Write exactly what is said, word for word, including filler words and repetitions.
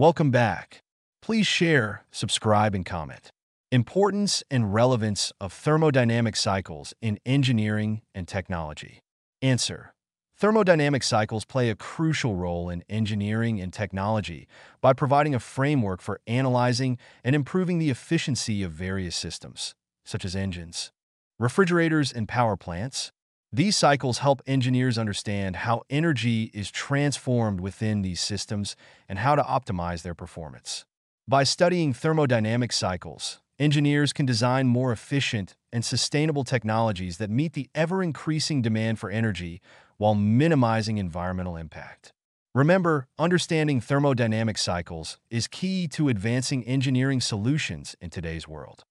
Welcome back. Please share, subscribe, and comment. Importance and relevance of thermodynamic cycles in engineering and technology. Answer. Thermodynamic cycles play a crucial role in engineering and technology by providing a framework for analyzing and improving the efficiency of various systems, such as engines, refrigerators, and power plants. These cycles help engineers understand how energy is transformed within these systems and how to optimize their performance. By studying thermodynamic cycles, engineers can design more efficient and sustainable technologies that meet the ever-increasing demand for energy while minimizing environmental impact. Remember, understanding thermodynamic cycles is key to advancing engineering solutions in today's world.